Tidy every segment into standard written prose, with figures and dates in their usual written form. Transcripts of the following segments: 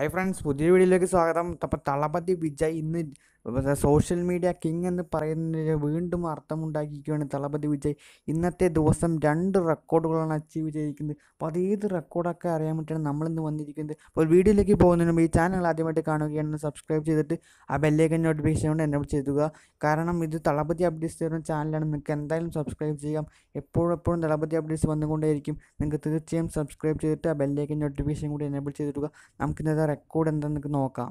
Hi friends, പുതിയ വീഡിയോയിലേക്ക് സ്വാഗതം. അപ്പോൾ തളപതി വിജയ് ഇന്ന് സോഷ്യൽ മീഡിയ കിങ് എന്ന് പറയുന്നതിന് വീണ്ടും അർത്ഥമുണ്ടാക്കിയിരിക്കുകയാണ്. തളപതി വിജയ് ഇന്നത്തെ ദിവസം 2 റെക്കോർഡുകളാണ് അച്ചീവ് ചെയ്തിരിക്കുന്നത്. അപ്പോൾ അതേത് റെക്കോർഡൊക്കെ അറിയാൻ വേണ്ടിയാണ് നമ്മളിന്ന് വന്നിരിക്കുന്നത്. അപ്പോൾ വീഡിയോയിലേക്ക് പോകുന്നതിന് മുമ്പ് ഈ ചാനൽ ആദ്യമായിട്ട് കാണുകയാണെന്ന് സബ്സ്ക്രൈബ് ചെയ്തിട്ട് ആ ബെല്ലേക്കൻ നോട്ടിഫിക്കേഷൻ കൊണ്ട് എന്നെ ചെയ്തുക. കാരണം ഇത് തളപതി അപ്ഡേറ്റ്സ് തരുന്ന ചാനലാണ്. നിങ്ങൾക്ക് എന്തായാലും സബ്സ്ക്രൈബ് ചെയ്യാം. എപ്പോഴും തളപതി അപ്ഡേറ്റ്സ് വന്നുകൊണ്ടേയിരിക്കും. നിങ്ങൾക്ക് തീർച്ചയായും സബ്സ്ക്രൈബ് ചെയ്തിട്ട് ആ ബെല്ലേക്കൻ നോട്ടിഫിക്കേഷൻ കൂടി എന്നെ ചെയ്തിടുക. നമുക്കിന്നത് റെക്കോർഡ് എന്താണെന്ന് നോക്കാം.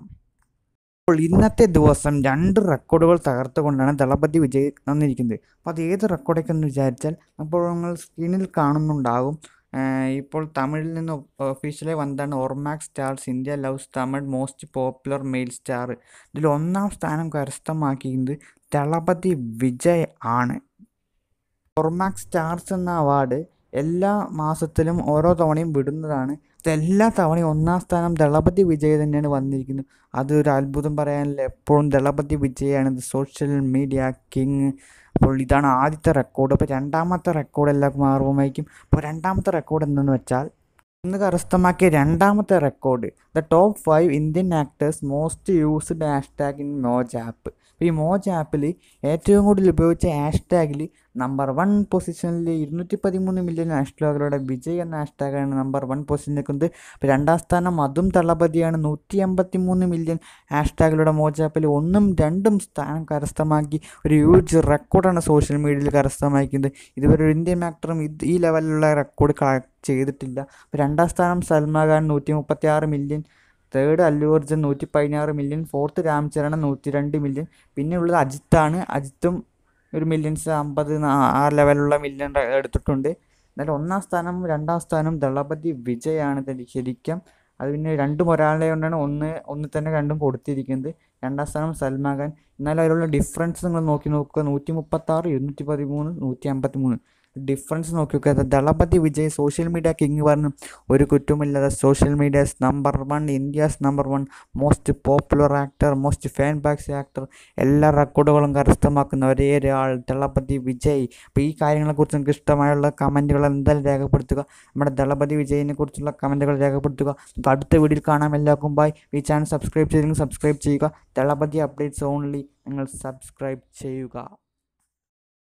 അപ്പോൾ ഇന്നത്തെ ദിവസം 2 റെക്കോർഡുകൾ തകർത്തുകൊണ്ടാണ് തളപതി വിജയ് വന്നിരിക്കുന്നത്. അപ്പോൾ അത് ഏത് റെക്കോർഡൊക്കെ എന്ന് വിചാരിച്ചാൽ അപ്പോൾ നിങ്ങൾ സ്ക്രീനിൽ കാണുന്നുണ്ടാകും. ഇപ്പോൾ തമിഴിൽ നിന്ന് ഒഫീഷ്യലായി വന്നതാണ് Ormax stars India loves Tamil most popular male star. ഇതിൽ 1ാം സ്ഥാനം കരസ്ഥമാക്കിയത് തളപതി വിജയ് ആണ്. ഓർമാക്സ് സ്റ്റാർസ് എന്ന അവാർഡ് എല്ലാ മാസത്തിലും ഓരോ തവണയും വിടുന്നതാണ്. എല്ലാ തവണയും 1ാം സ്ഥാനം തളപതി വിജയ് തന്നെയാണ് വന്നിരിക്കുന്നത്. അതൊരു അത്ഭുതം പറയാനില്ല. എപ്പോഴും തളപതി വിജയാണ് സോഷ്യൽ മീഡിയ കിങ്. അപ്പോൾ ഇതാണ് ആദ്യത്തെ റെക്കോർഡ്. അപ്പോൾ 2ാമത്തെ റെക്കോർഡ് എല്ലാവർക്കും ആർവമായിരിക്കും. അപ്പോൾ 2ാമത്തെ റെക്കോർഡ് എന്തെന്ന് വെച്ചാൽ ഇന്ന് കരസ്ഥമാക്കിയ 2ാമത്തെ record the top 5 Indian actors most used hashtag in Moj app. ഈ മോജ് ആപ്പിൽ ഏറ്റവും കൂടുതൽ ഉപയോഗിച്ച ഹാഷ്ടാഗിൽ നമ്പർ 1 പൊസിഷനിൽ 213 മില്യൺ ഹാഷ്ടാഗുകളുടെ വിജയ് എന്ന ഹാഷ്ടാഗാണ് നമ്പർ 1 പൊസിഷനിൽ നിൽക്കുന്നത്. അപ്പോൾ 2ാം സ്ഥാനം അതും തളപതിയാണ്. 183 മില്യൺ ഹാഷ്ടാഗുകളുടെ മോജ് ആപ്പിൽ 1ഉം 2ഉം സ്ഥാനം കരസ്ഥമാക്കി ഒരു ഹ്യൂജ് റെക്കോർഡാണ് സോഷ്യൽ മീഡിയയിൽ കരസ്ഥമാക്കുന്നത്. ഇതുവരെ ഒരു ഇന്ത്യൻ ആക്ടറും ഈ ലെവലിലുള്ള റെക്കോർഡ് ചെയ്തിട്ടില്ല. 2ാം സ്ഥാനം Salman Khan 136 million, third Allu Arjun 116 million, fourth Ram Charan 102 million, പിന്നെ ഉള്ളത് അജിത്താണ്. അജിത്തും ഒരു 50 ആ ലെവലുള്ള മില്യൺ എടുത്തിട്ടുണ്ട്. എന്നാലും 1ാം സ്ഥാനം 2ാം സ്ഥാനം തളപതി വിജയാണ് ശരിക്കും. അത് പിന്നെ രണ്ടും ഒരാളെ കൊണ്ടാണ് ഒന്ന് തന്നെ രണ്ടും കൊടുത്തിരിക്കുന്നത്. 2ാം സ്ഥാനം സൽമാൻ ഖാൻ. എന്നാലും അതിലുള്ള ഡിഫറൻസ് നിങ്ങൾ നോക്കുക. 136, 213, 153 ഡിഫറൻസ് നോക്കിയൊക്കെ Thalapathy Vijay social media king പറഞ്ഞു ഒരു കുറ്റമില്ലാതെ. Social media's number 1, India's number 1, most popular actor, most fan base actor, എല്ലാ റെക്കോർഡുകളും കരസ്ഥമാക്കുന്ന ഒരേ ഒരാൾ തളപതി വിജയ്. അപ്പോൾ ഈ കാര്യങ്ങളെക്കുറിച്ച് നിങ്ങൾക്ക് ഇഷ്ടമായുള്ള കമൻറ്റുകൾ എന്തായാലും രേഖപ്പെടുത്തുക. നമ്മുടെ തളപതി വിജയിനെ കുറിച്ചുള്ള കമൻറ്റുകൾ രേഖപ്പെടുത്തുക. നമുക്ക് അടുത്ത വീഡിയോയിൽ കാണാം. എല്ലാവർക്കും ബൈ. ഈ ചാനൽ സബ്സ്ക്രൈബ് ചെയ്തെങ്കിൽ സബ്സ്ക്രൈബ് ചെയ്യുക. തളപതി അപ്ഡേറ്റ്സ് ഓൺലി നിങ്ങൾ സബ്സ്ക്രൈബ് ചെയ്യുക.